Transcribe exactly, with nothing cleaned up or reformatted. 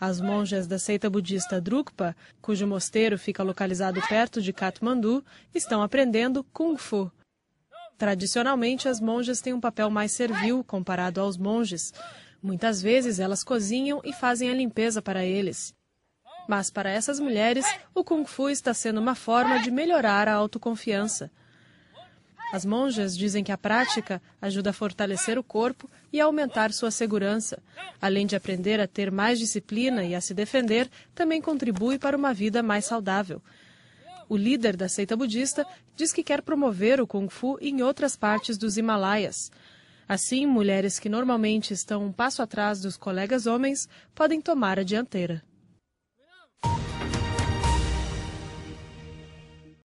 As monjas da seita budista Drukpa, cujo mosteiro fica localizado perto de Katmandu, estão aprendendo Kung Fu. Tradicionalmente, as monjas têm um papel mais servil comparado aos monges. Muitas vezes, elas cozinham e fazem a limpeza para eles. Mas para essas mulheres, o Kung Fu está sendo uma forma de melhorar a autoconfiança. As monjas dizem que a prática ajuda a fortalecer o corpo e a aumentar sua segurança. Além de aprender a ter mais disciplina e a se defender, também contribui para uma vida mais saudável. O líder da seita budista diz que quer promover o Kung Fu em outras partes dos Himalaias. Assim, mulheres que normalmente estão um passo atrás dos colegas homens podem tomar a dianteira.